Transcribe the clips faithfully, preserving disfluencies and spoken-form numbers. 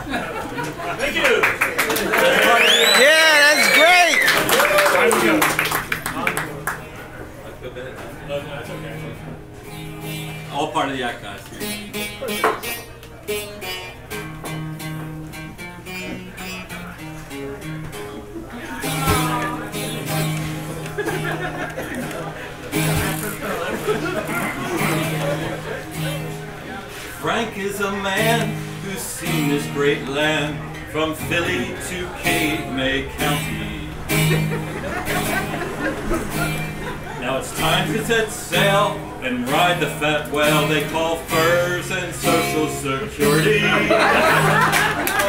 Thank you. Yeah, that's great. All part of the act, guys. Frank is a man who's seen this great land from Philly to Cape May County. Now it's time to set sail and ride the fat whale they call FERS and Social Security.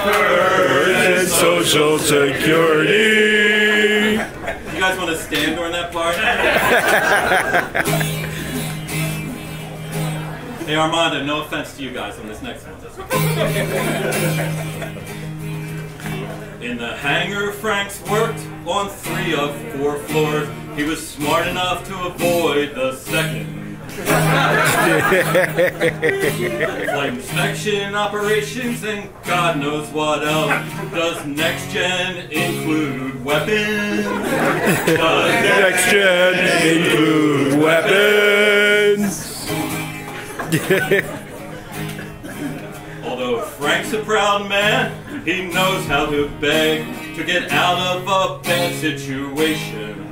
FERS and Social Security. You guys want to stand during that part? Hey Armando, no offense to you guys on this next one. In the hangar, Franks worked on three of four floors. He was smart enough to avoid the second. Flight inspection, operations, and God knows what else. Does next gen include weapons? Does next gen include weapons? Although Frank's a proud man, he knows how to beg to get out of a bad situation.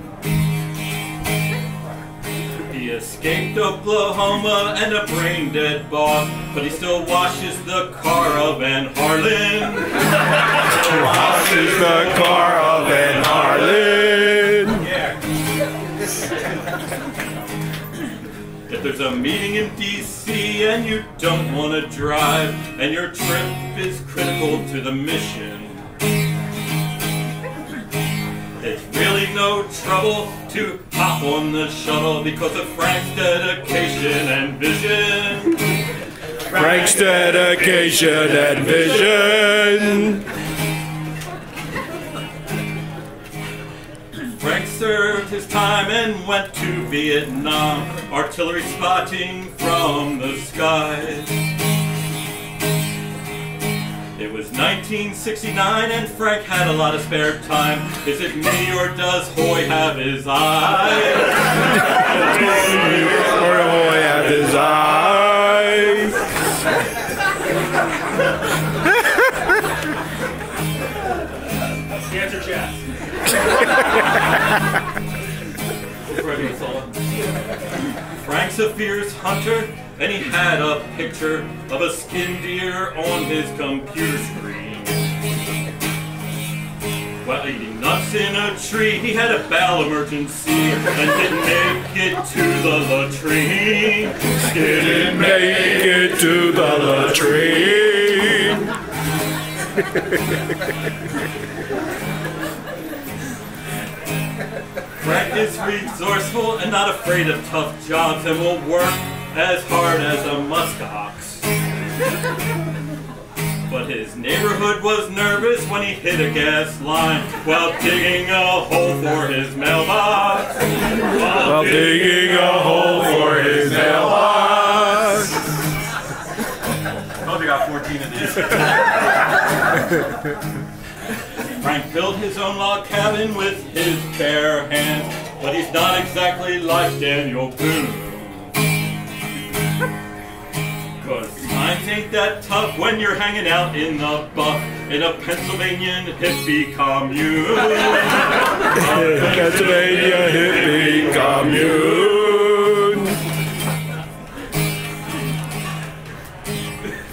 He escaped Oklahoma and a brain-dead boss, but he still washes the car of Van Harlan. He washes the car of Van Harlan. Yeah. If there's a meeting in D C and you don't want to drive, and your trip is critical to the mission, there's really no trouble to hop on the shuttle because of Frank's dedication and vision. Frank's dedication and vision. Frank served his time and went to Vietnam, artillery spotting from the skies. It was nineteen sixty-nine and Frank had a lot of spare time. Is it me or does Hoy have his eyes? Is it me or Hoy have his eyes? Cancer chat. Frank's a fierce hunter, and he had a picture of a skin deer on his computer screen. While eating nuts in a tree, he had a bowel emergency and didn't make it to the latrine. Didn't make it to the latrine. Frank is resourceful and not afraid of tough jobs and will work as hard as a muskox. But his neighborhood was nervous when he hit a gas line while digging a hole for his mailbox. While, while digging a hole for his mailbox. I only got fourteen of these. Frank built his own log cabin with his bare hands, but he's not exactly like Daniel Boone. Cause times ain't that tough when you're hanging out in the buff in a Pennsylvania hippie commune. A Pennsylvania hippie commune.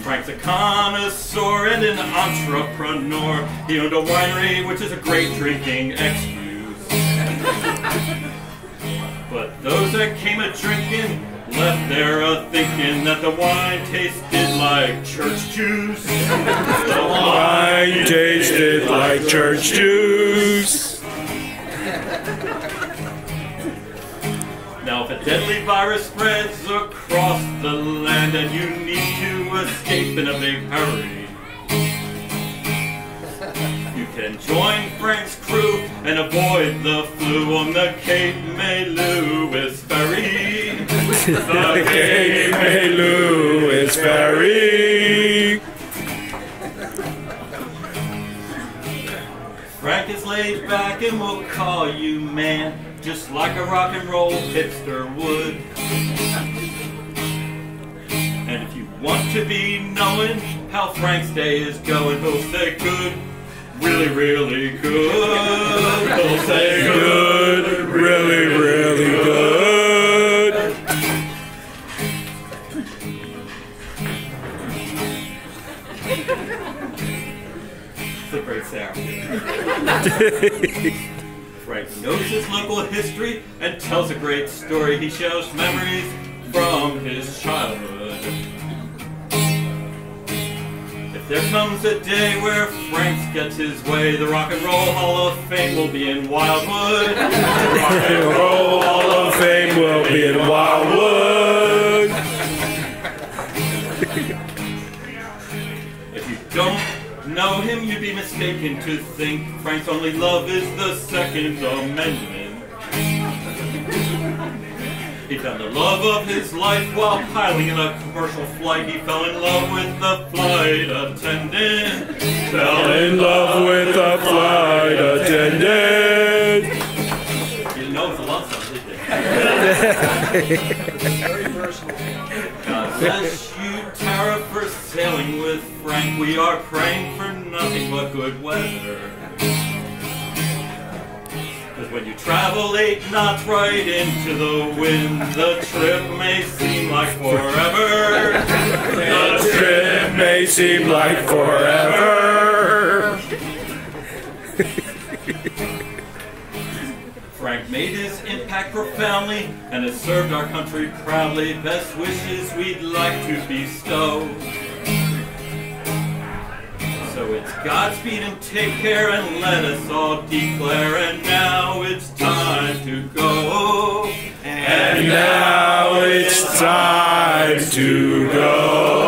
Frank's a connoisseur and an entrepreneur. He owned a winery, which is a great drinking excuse. But those that came a-drinking left there a-thinking that the wine tasted like church juice. The wine tasted like church juice. Now if a deadly virus spreads across the land and you need to escape in a big hurry, you can join Frank's crew and avoid the flu on the Cape May-Lewis Ferry. The Cape May-Lewis Ferry. Frank is laid back and we'll call you man, just like a rock and roll hipster would. And if you want to be knowing how Frank's day is going, he'll say good, really, really good. He'll say good, really, really good. It's a great sound. Frank knows his local history and tells a great story. He shares memories from his childhood. If there comes a day where Frank gets his way, the Rock and Roll Hall of Fame will be in Wildwood. The Rock and Roll Hall of Fame will be in Wildwood. If you don't know him, you'd be mistaken to think Frank's only love is the Second Amendment. He found the love of his life while piling in a commercial flight. He fell in love with the flight attendant. Fell in love with the flight attendant. You know it's a love song, did you? Very personal. God bless you, Tara, for sailing with Frank. We are praying for nothing but good weather. Cause when you travel eight knots right into the wind, the trip may seem like forever. The trip may seem like forever. Frank made his impact profoundly and has served our country proudly. Best wishes we'd like to bestow. So it's Godspeed and take care, and let us all declare, and now it's time to go. And, and now it's time to go.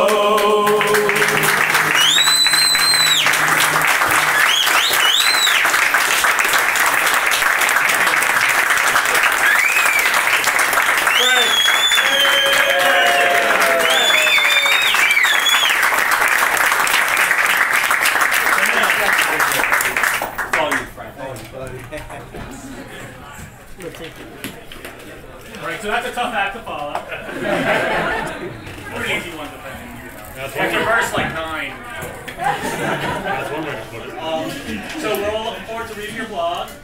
Alright, so that's a tough act to follow. What an easy one to find. After verse like nine. That's one way to put it. Um, so we're all looking forward to reading your blog. It's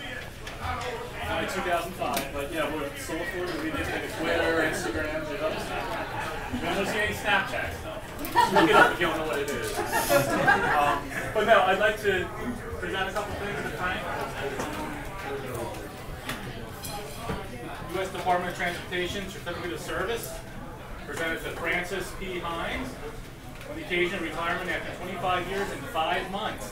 only two thousand five, but yeah, we're so looking forward to reading it on Twitter, Instagram, and other stuff. You don't see any Snapchat stuff. Just look it up if you don't know what it is. Um, but no, I'd like to present a couple things at a time. U S Department of Transportation Certificate of Service, presented to Francis P. Hines, on the occasion of retirement after twenty-five years and five months.